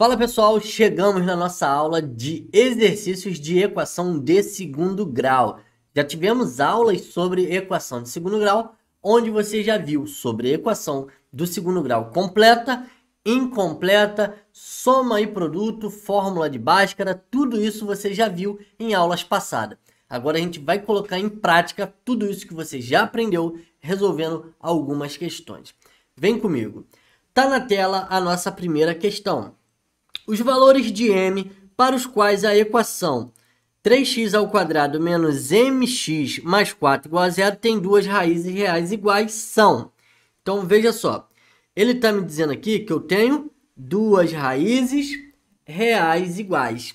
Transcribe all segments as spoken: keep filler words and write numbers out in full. Fala pessoal, chegamos na nossa aula de exercícios de equação de segundo grau. Já tivemos aulas sobre equação de segundo grau, onde você já viu sobre equação do segundo grau completa, incompleta, soma e produto, fórmula de Bhaskara, tudo isso você já viu em aulas passadas. Agora a gente vai colocar em prática tudo isso que você já aprendeu resolvendo algumas questões. Vem comigo. Tá na tela a nossa primeira questão. Os valores de m para os quais a equação três x ao quadrado menos mx mais quatro igual a zero tem duas raízes reais iguais são. Então, veja só. Ele está me dizendo aqui que eu tenho duas raízes reais iguais.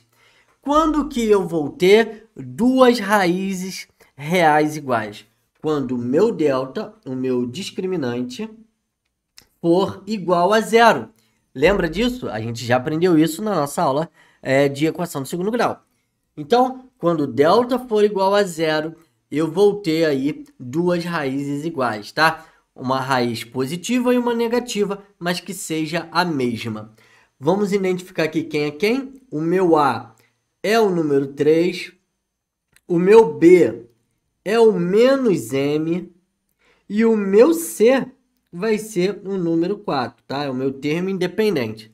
Quando que eu vou ter duas raízes reais iguais? Quando o meu delta, o meu discriminante, for igual a zero. Lembra disso? A gente já aprendeu isso na nossa aula é, de equação do segundo grau. Então, quando delta for igual a zero, eu vou ter aí duas raízes iguais, tá? Uma raiz positiva e uma negativa, mas que seja a mesma. Vamos identificar aqui quem é quem? O meu A é o número três, o meu B é o menos M e o meu C vai ser o número quatro, tá? É o meu termo independente.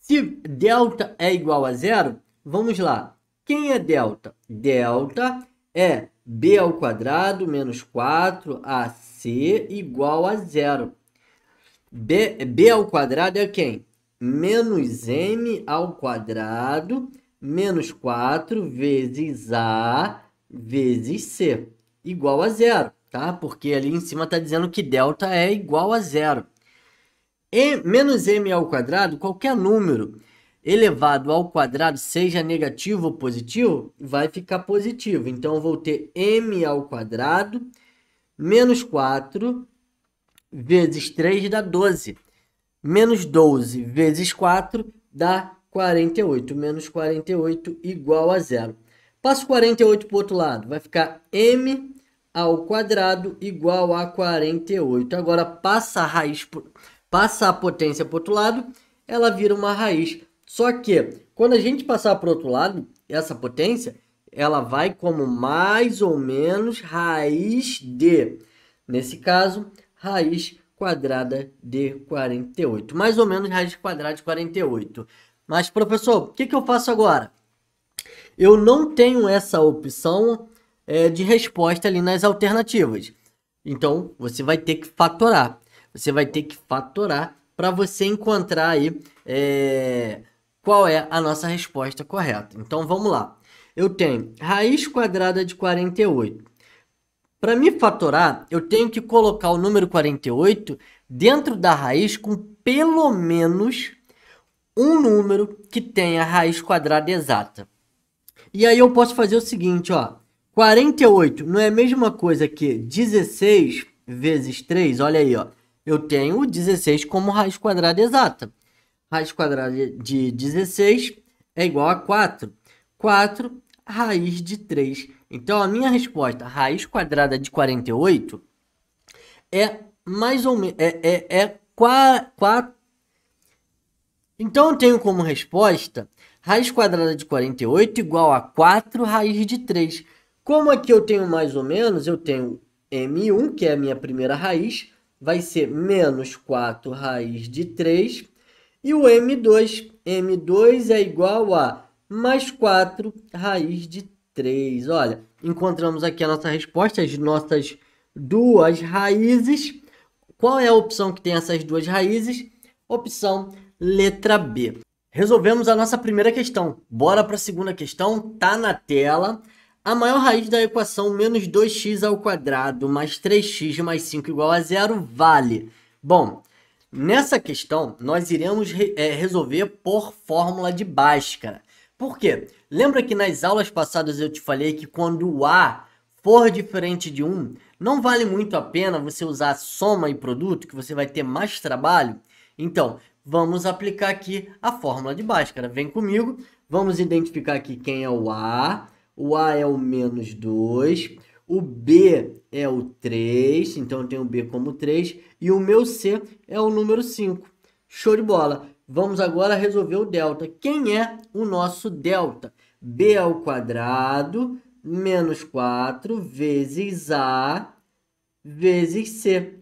Se delta é igual a zero, vamos lá. Quem é delta? Delta é b ao quadrado menos quatro a c igual a zero. B, b ao quadrado é quem? Menos m ao quadrado menos quatro vezes a vezes c igual a zero. Tá? Porque ali em cima está dizendo que delta é igual a zero. E menos m ao quadrado, qualquer número elevado ao quadrado, seja negativo ou positivo, vai ficar positivo. Então, eu vou ter m ao quadrado menos quatro vezes três dá doze. Menos doze vezes quatro dá quarenta e oito. Menos quarenta e oito igual a zero. Passo quarenta e oito para o outro lado, vai ficar m ao quadrado igual a quarenta e oito. Agora passa a raiz, passa a potência para o outro lado, ela vira uma raiz. Só que quando a gente passar para o outro lado, essa potência, ela vai como mais ou menos raiz de, nesse caso, raiz quadrada de quarenta e oito. Mais ou menos raiz quadrada de quarenta e oito. Mas professor, o que que eu faço agora? Eu não tenho essa opção de resposta ali nas alternativas. Então, você vai ter que fatorar. Você vai ter que fatorar para você encontrar aí é, qual é a nossa resposta correta. Então, vamos lá. Eu tenho raiz quadrada de quarenta e oito. Para me fatorar, eu tenho que colocar o número quarenta e oito dentro da raiz com pelo menos um número que tenha raiz quadrada exata. E aí eu posso fazer o seguinte, ó. quarenta e oito não é a mesma coisa que dezesseis vezes três? Olha aí, ó. Eu tenho o dezesseis como raiz quadrada exata. Raiz quadrada de dezesseis é igual a quatro. quatro, raiz de três. Então, a minha resposta, raiz quadrada de quarenta e oito, é mais ou menos... É, é, é quatro. Então, eu tenho como resposta, raiz quadrada de quarenta e oito igual a quatro raiz de três. Como aqui eu tenho mais ou menos, eu tenho m um, que é a minha primeira raiz, vai ser menos quatro raiz de três. E o m dois, m dois é igual a mais quatro raiz de três. Olha, encontramos aqui a nossa resposta, as nossas duas raízes. Qual é a opção que tem essas duas raízes? Opção letra B. Resolvemos a nossa primeira questão. Bora para a segunda questão, tá na tela. A maior raiz da equação menos dois x ao quadrado mais três x mais cinco igual a zero vale. Bom, nessa questão nós iremos re é, resolver por fórmula de Bhaskara. Por quê? Lembra que nas aulas passadas eu te falei que quando o A for diferente de um, não vale muito a pena você usar soma e produto, que você vai ter mais trabalho? Então, vamos aplicar aqui a fórmula de Bhaskara. Vem comigo, vamos identificar aqui quem é o A. O A é o menos dois, o B é o três, então eu tenho o B como três, e o meu C é o número cinco. Show de bola! Vamos agora resolver o delta. Quem é o nosso delta? B ao quadrado menos quatro vezes A vezes C.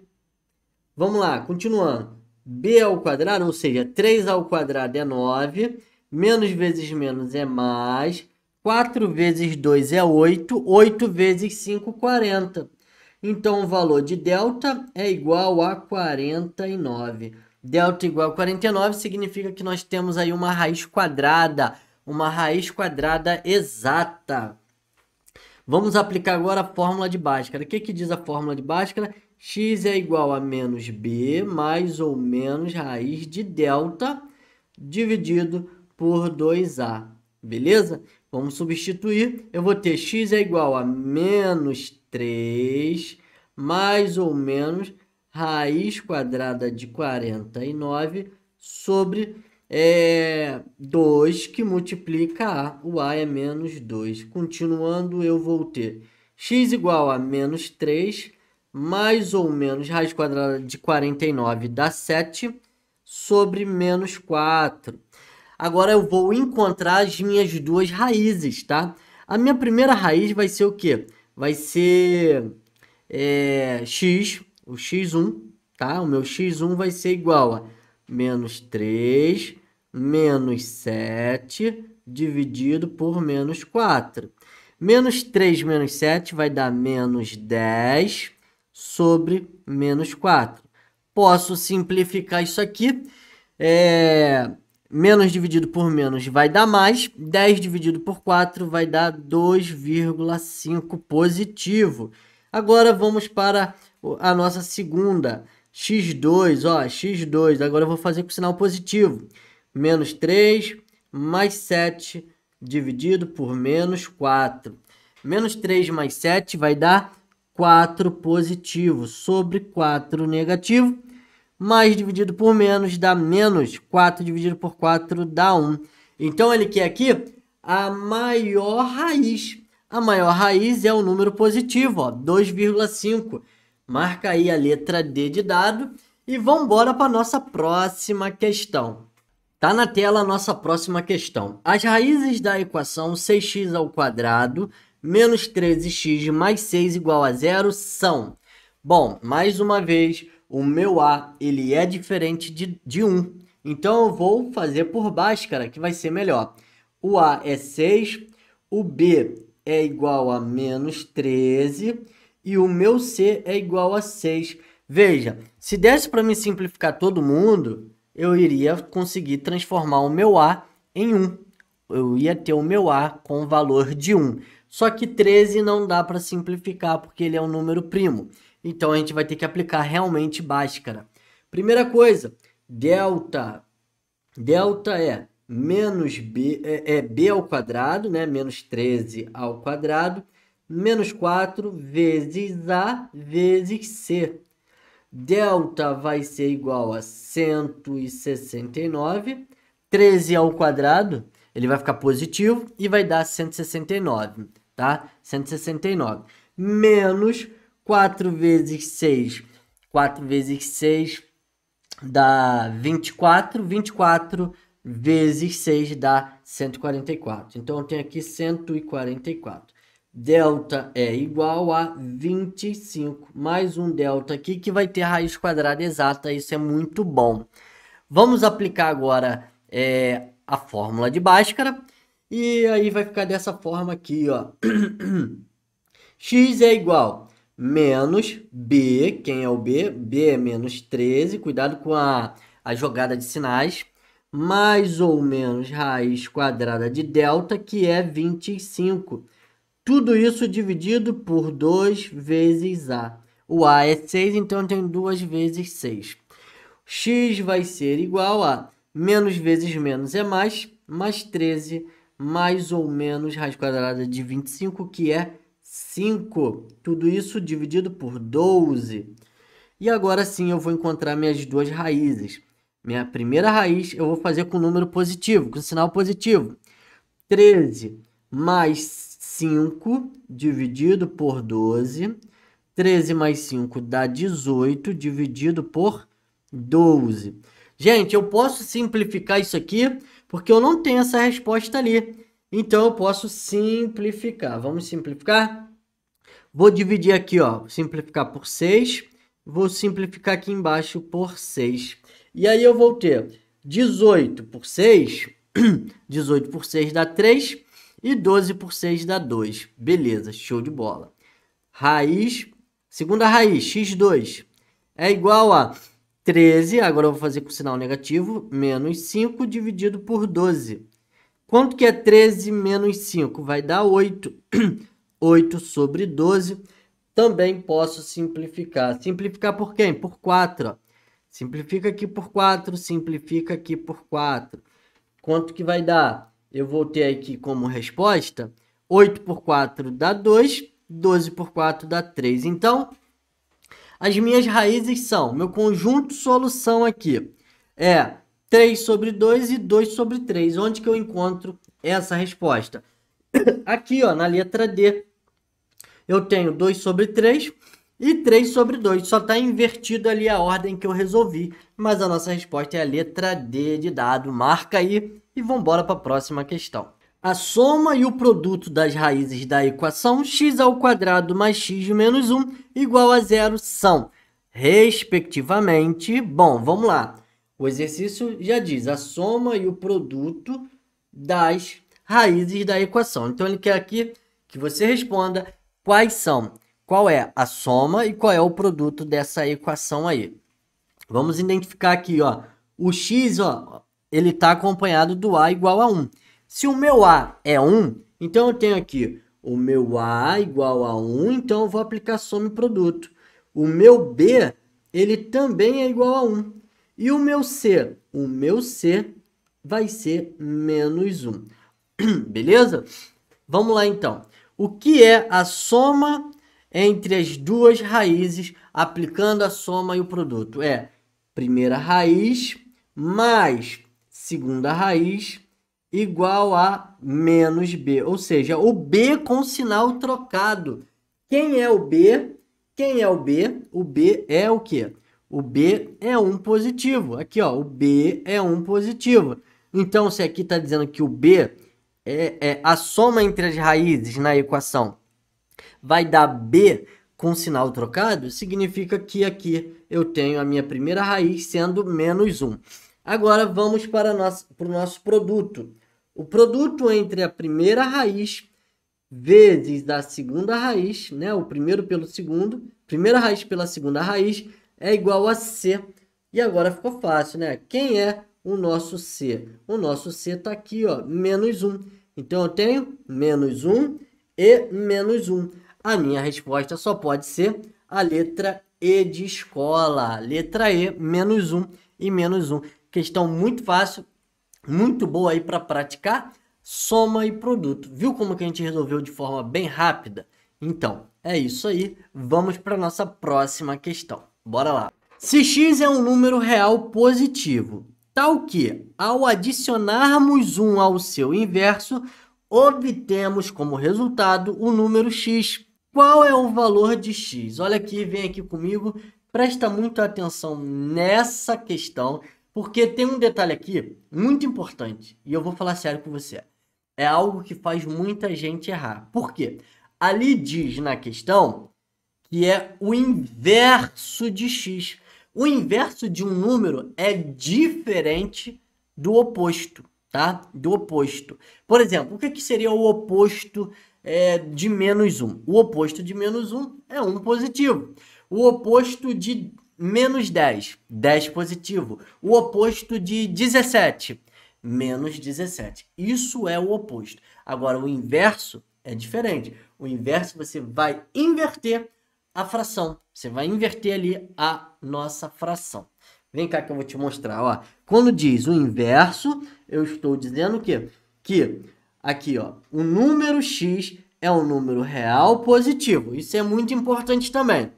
Vamos lá, continuando. B ao quadrado, ou seja, três ao quadrado é nove, menos vezes menos é mais, quatro vezes dois é oito, oito vezes cinco, quarenta. Então, o valor de delta é igual a quarenta e nove. Delta igual a quarenta e nove significa que nós temos aí uma raiz quadrada, uma raiz quadrada exata. Vamos aplicar agora a fórmula de Bhaskara. O que que diz a fórmula de Bhaskara? X é igual a menos B mais ou menos raiz de delta dividido por dois A. Beleza? Vamos substituir. Eu vou ter x é igual a menos três mais ou menos raiz quadrada de quarenta e nove sobre é, dois que multiplica A. O A é menos dois. Continuando, eu vou ter x igual a menos três mais ou menos raiz quadrada de quarenta e nove dá sete sobre menos quatro. Agora eu vou encontrar as minhas duas raízes, tá? A minha primeira raiz vai ser o quê? Vai ser é, x, o x um, tá? O meu x um vai ser igual a menos três menos sete dividido por menos quatro. Menos três menos sete vai dar menos dez sobre menos quatro. Posso simplificar isso aqui. É... Menos dividido por menos vai dar mais. dez dividido por quatro vai dar dois vírgula cinco positivo. Agora vamos para a nossa segunda. x dois, ó, x dois. Agora eu vou fazer com sinal positivo. Menos três mais sete dividido por menos quatro. Menos três mais sete vai dar quatro positivo sobre quatro negativo. Mais dividido por menos dá menos. quatro dividido por quatro dá um. Então, ele quer aqui a maior raiz. A maior raiz é o número positivo, dois vírgula cinco. Marca aí a letra D de dado. E vamos embora para a nossa próxima questão. Está na tela a nossa próxima questão. As raízes da equação seis x ao quadrado menos treze x mais seis igual a zero são... Bom, mais uma vez... O meu A, ele é diferente de, de um. Então, eu vou fazer por Bhaskara, que vai ser melhor. O A é seis, o B é igual a menos treze e o meu C é igual a seis. Veja, se desse para me simplificar todo mundo, eu iria conseguir transformar o meu A em um. Eu ia ter o meu A com o valor de um. Só que treze não dá para simplificar, porque ele é um número primo. Então, a gente vai ter que aplicar realmente Bhaskara. Primeira coisa, delta. Delta é menos b, é, é b ao quadrado, né? Menos treze ao quadrado, menos quatro vezes A vezes C. Delta vai ser igual a cento e sessenta e nove. treze ao quadrado, ele vai ficar positivo e vai dar cento e sessenta e nove, tá? cento e sessenta e nove. Menos... quatro vezes seis, quatro vezes seis dá vinte e quatro, vinte e quatro vezes seis dá cento e quarenta e quatro. Então, eu tenho aqui cento e quarenta e quatro. Delta é igual a vinte e cinco, mais um delta aqui que vai ter raiz quadrada exata, isso é muito bom. Vamos aplicar agora é, a fórmula de Bhaskara, e aí vai ficar dessa forma aqui, ó. X é igual... menos B, quem é o B? B é menos treze, cuidado com a, a jogada de sinais, mais ou menos raiz quadrada de delta, que é vinte e cinco. Tudo isso dividido por dois vezes A. O A é seis, então tem duas vezes seis. X vai ser igual a menos vezes menos é mais, mais treze, mais ou menos raiz quadrada de vinte e cinco, que é cinco, tudo isso dividido por doze. E agora sim eu vou encontrar minhas duas raízes. Minha primeira raiz eu vou fazer com número positivo, com sinal positivo. treze mais cinco dividido por doze. treze mais cinco dá dezoito dividido por doze. Gente, eu posso simplificar isso aqui porque eu não tenho essa resposta ali. Então, eu posso simplificar. Vamos simplificar? Vou dividir aqui, ó, simplificar por seis. Vou simplificar aqui embaixo por seis. E aí eu vou ter dezoito por seis. dezoito por seis dá três. E doze por seis dá dois. Beleza, show de bola. Raiz, segunda raiz, x dois é igual a treze, agora eu vou fazer com sinal negativo, menos cinco dividido por doze. Quanto que é treze menos cinco? Vai dar oito. oito sobre doze. Também posso simplificar. Simplificar por quem? Por quatro. Ó. Simplifica aqui por quatro, simplifica aqui por quatro. Quanto que vai dar? Eu vou ter aqui como resposta, oito por quatro dá dois, doze por quatro dá três. Então, as minhas raízes são, meu conjunto solução aqui é três sobre dois e dois sobre três. Onde que eu encontro essa resposta? Aqui, ó, na letra D, eu tenho dois sobre três e três sobre dois. Só está invertido ali a ordem que eu resolvi, mas a nossa resposta é a letra D de dado. Marca aí. E vamos embora para a próxima questão. A soma e o produto das raízes da equação x ao quadrado mais x menos um igual a zero são, respectivamente... Bom, vamos lá. O exercício já diz a soma e o produto das raízes da equação. Então, ele quer aqui que você responda quais são, qual é a soma e qual é o produto dessa equação aí. Vamos identificar aqui, ó, o x, ó, ele está acompanhado do A igual a um. Se o meu A é um, então eu tenho aqui o meu A igual a um, então eu vou aplicar soma e produto. O meu B, ele também é igual a um. E o meu C? O meu C vai ser menos um. Beleza? Vamos lá, então. O que é a soma entre as duas raízes, aplicando a soma e o produto? É primeira raiz mais... segunda raiz igual a menos B. Ou seja, o B com sinal trocado. Quem é o B? Quem é o B? O B é o quê? O B é um positivo. Aqui, ó, o B é um positivo. Então, se aqui está dizendo que o B é, é a soma entre as raízes na equação vai dar B com sinal trocado, significa que aqui eu tenho a minha primeira raiz sendo menos um. Agora, vamos para, nosso, para o nosso produto. O produto entre a primeira raiz vezes a segunda raiz, né? O primeiro pelo segundo, primeira raiz pela segunda raiz, é igual a C. E agora ficou fácil, né? Quem é o nosso C? O nosso C está aqui, ó, menos um. Então, eu tenho menos um e menos um. A minha resposta só pode ser a letra E de escola. Letra E, menos um e menos um. Questão muito fácil, muito boa aí para praticar soma e produto. Viu como que a gente resolveu de forma bem rápida? Então, é isso aí. Vamos para a nossa próxima questão. Bora lá. Se x é um número real positivo, tal que, ao adicionarmos um ao seu inverso, obtemos como resultado o número x. Qual é o valor de x? Olha aqui, vem aqui comigo. Presta muita atenção nessa questão, porque tem um detalhe aqui muito importante, e eu vou falar sério com você. É algo que faz muita gente errar. Por quê? Ali diz na questão que é o inverso de x. O inverso de um número é diferente do oposto, tá? Do oposto. Por exemplo, o que seria o oposto é, de menos um? O oposto de menos um é um positivo. O oposto de menos dez, dez positivo. O oposto de dezessete, menos dezessete. Isso é o oposto. Agora, o inverso é diferente. O inverso, você vai inverter a fração. Você vai inverter ali a nossa fração. Vem cá que eu vou te mostrar. Ó. Quando diz o inverso, eu estou dizendo que, que aqui, ó, o número x é um número real positivo. Isso é muito importante também.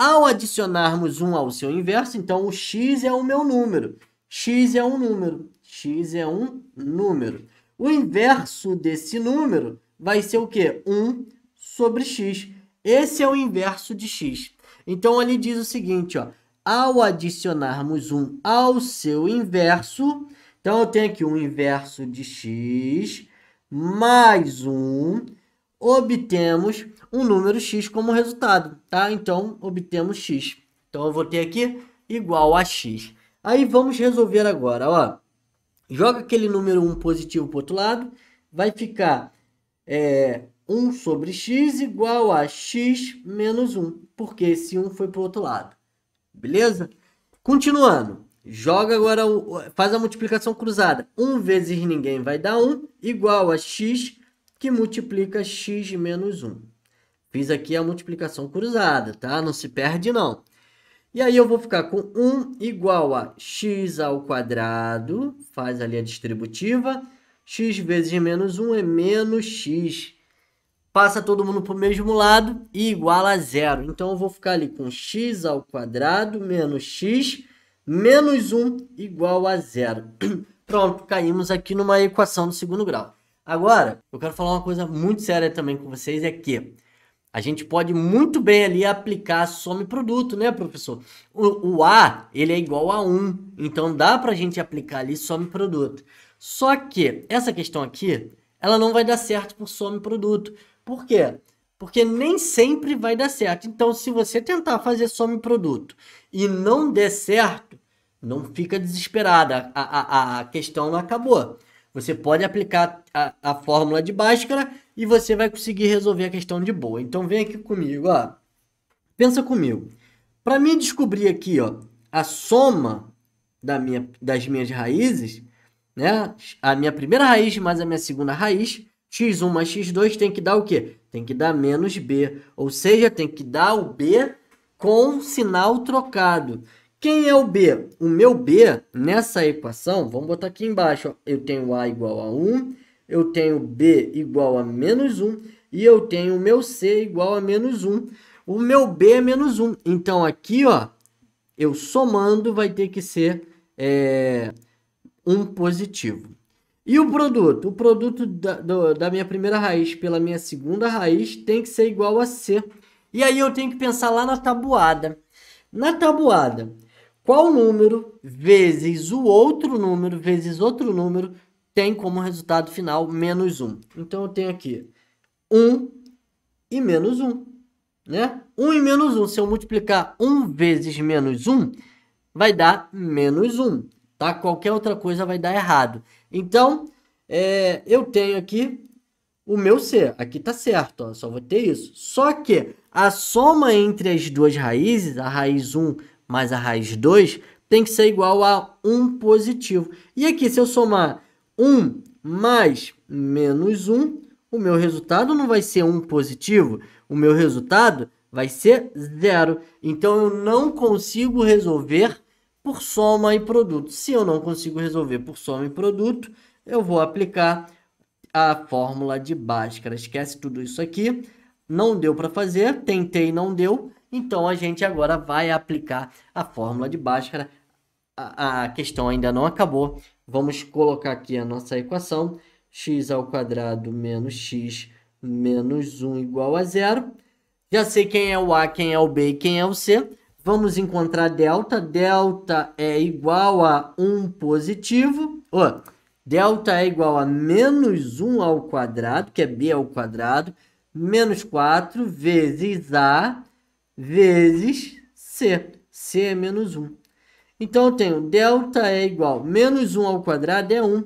Ao adicionarmos um ao seu inverso, então o x é o meu número. X é um número. X é um número. O inverso desse número vai ser o quê? um sobre x. Esse é o inverso de x. Então, ele diz o seguinte, ó, ao adicionarmos um ao seu inverso, então eu tenho aqui o inverso de x mais um, obtemos um número x como resultado, tá? Então, obtemos x. Então, eu vou ter aqui igual a x. Aí, vamos resolver agora, ó. Joga aquele número um positivo para o outro lado, vai ficar é, um sobre x igual a x menos um, porque esse um foi para o outro lado. Beleza? Continuando, joga agora, faz a multiplicação cruzada. um vezes ninguém vai dar um, igual a x, que multiplica x menos um. Fiz aqui a multiplicação cruzada, tá? Não se perde, não. E aí eu vou ficar com um igual a x ao quadrado, faz ali a distributiva, x vezes menos um é menos x. Passa todo mundo para o mesmo lado e iguala a zero. Então eu vou ficar ali com x ao quadrado menos x menos um igual a zero. Pronto, caímos aqui numa equação do segundo grau. Agora, eu quero falar uma coisa muito séria também com vocês, é que a gente pode muito bem ali aplicar some produto, né, professor? O, o A, ele é igual a um, então dá para a gente aplicar ali some produto. Só que essa questão aqui, ela não vai dar certo por some produto. Por quê? Porque nem sempre vai dar certo. Então, se você tentar fazer some produto e não der certo, não fica desesperada, a, a, a questão não acabou. Você pode aplicar a, a fórmula de Bhaskara e você vai conseguir resolver a questão de boa. Então, vem aqui comigo, ó. Pensa comigo. Para mim descobrir aqui, ó, a soma da minha, das minhas raízes, né? A minha primeira raiz mais a minha segunda raiz, x um mais x dois, tem que dar o quê? Tem que dar menos b. Ou seja, tem que dar o b com sinal trocado. Quem é o b? O meu b, nessa equação, vamos botar aqui embaixo, ó, eu tenho a igual a um, eu tenho b igual a menos um, e eu tenho o meu c igual a menos um. O meu b é menos um. Então, aqui, ó, eu somando vai ter que ser é, um positivo. E o produto? O produto da, do, da minha primeira raiz pela minha segunda raiz tem que ser igual a c. E aí, eu tenho que pensar lá na tabuada. Na tabuada, qual número vezes o outro número vezes outro número tem como resultado final menos um? Então, eu tenho aqui um e menos um, né? um e menos um, se eu multiplicar um vezes menos um, vai dar menos um, tá? Qualquer outra coisa vai dar errado. Então, é, eu tenho aqui o meu C. Aqui tá certo, ó, só vou ter isso. Só que a soma entre as duas raízes, a raiz um mais a raiz dois, tem que ser igual a um positivo. E aqui, se eu somar um mais menos um, o meu resultado não vai ser um positivo, o meu resultado vai ser zero. Então, eu não consigo resolver por soma e produto. Se eu não consigo resolver por soma e produto, eu vou aplicar a fórmula de Bhaskara. Esquece tudo isso aqui. Não deu para fazer, tentei, não deu. Então, a gente agora vai aplicar a fórmula de Bhaskara. A, a questão ainda não acabou. Vamos colocar aqui a nossa equação. x ao quadrado menos x menos um igual a zero. Já sei quem é o A, quem é o B e quem é o C. Vamos encontrar delta. Delta é igual a um positivo. Oh, delta é igual a menos um ao quadrado, que é B ao quadrado, menos quatro vezes A vezes C. C é menos um. Então, eu tenho delta é igual a menos um ao quadrado é um.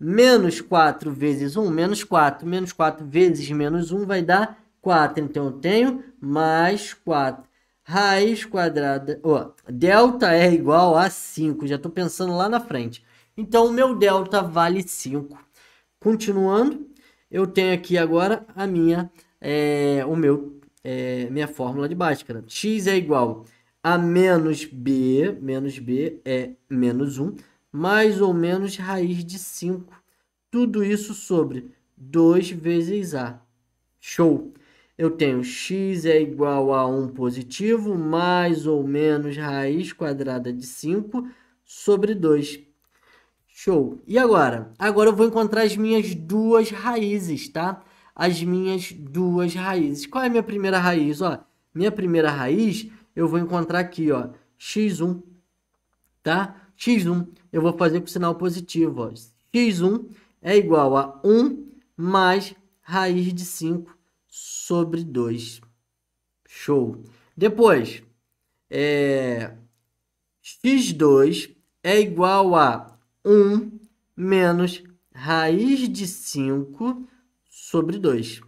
Menos quatro vezes um, menos quatro. Menos quatro vezes menos um vai dar quatro. Então, eu tenho mais quatro. Raiz quadrada... Ó, delta é igual a cinco. Já estou pensando lá na frente. Então, o meu delta vale cinco. Continuando, eu tenho aqui agora a minha, é, o meu, é, minha fórmula de Bhaskara. X é igual a menos B, menos B é menos um, mais ou menos raiz de cinco. Tudo isso sobre dois vezes A. Show! Eu tenho x é igual a um positivo, mais ou menos raiz quadrada de cinco sobre dois. Show! E agora? Agora eu vou encontrar as minhas duas raízes, tá? As minhas duas raízes. Qual é a minha primeira raiz? Ó, minha primeira raiz eu vou encontrar aqui, ó. x um, tá? x um, eu vou fazer com sinal positivo, ó. x um é igual a um mais raiz de cinco sobre dois. Show! Depois, é... x dois é igual a um menos raiz de cinco sobre dois. O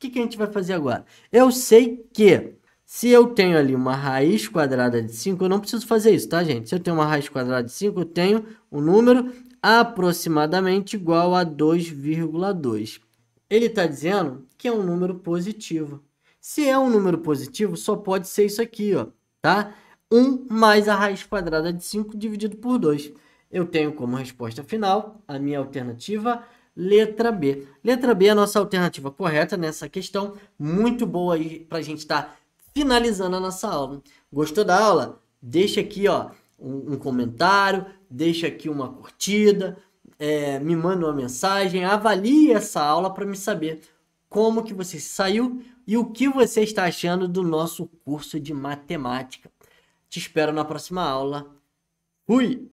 que, que a gente vai fazer agora? Eu sei que se eu tenho ali uma raiz quadrada de cinco, eu não preciso fazer isso, tá, gente? Se eu tenho uma raiz quadrada de cinco, eu tenho um número aproximadamente igual a dois vírgula dois. Ele está dizendo que é um número positivo. Se é um número positivo, só pode ser isso aqui, ó, tá? um mais a raiz quadrada de cinco dividido por dois. Eu tenho como resposta final a minha alternativa letra B. Letra B é a nossa alternativa correta nessa questão. Muito boa aí para a gente estar tá finalizando a nossa aula. Gostou da aula? Deixa aqui, ó, um, um comentário, deixa aqui uma curtida, é, me manda uma mensagem, avalie essa aula para me saber como que você saiu e o que você está achando do nosso curso de matemática. Te espero na próxima aula. Fui!